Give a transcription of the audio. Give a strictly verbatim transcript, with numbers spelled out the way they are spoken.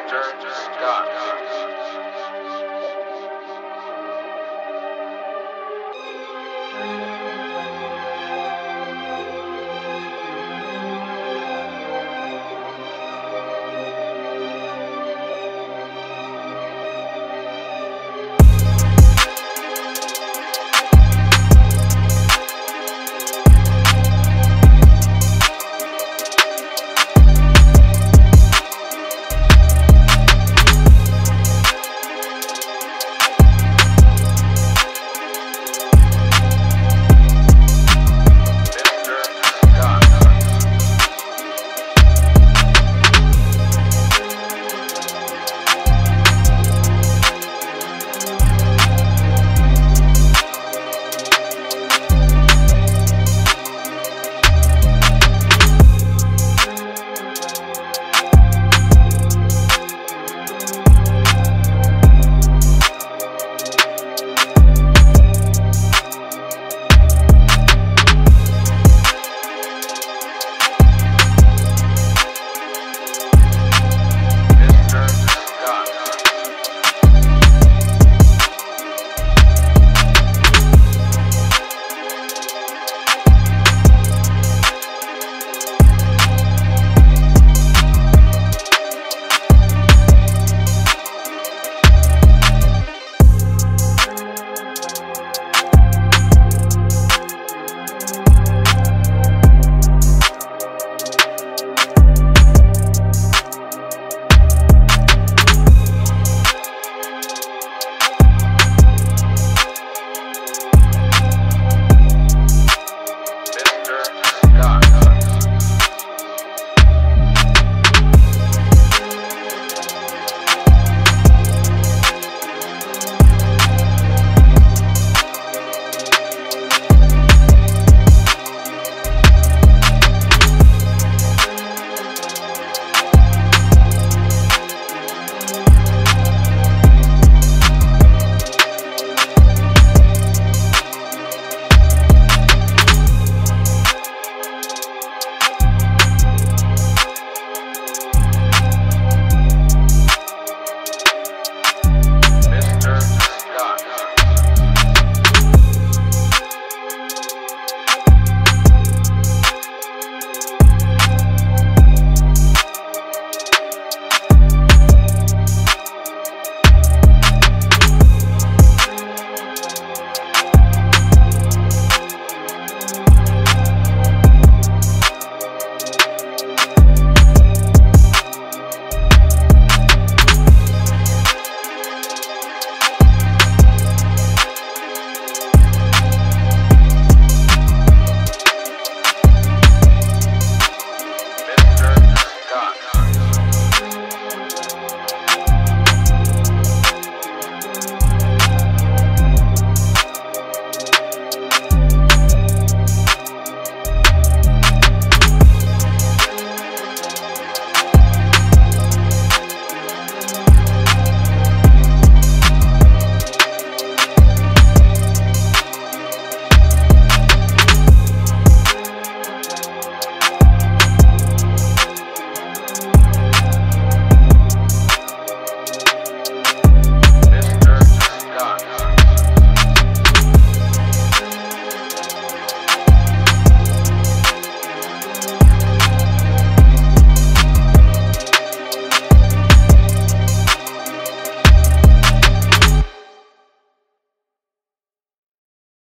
Mister Scott.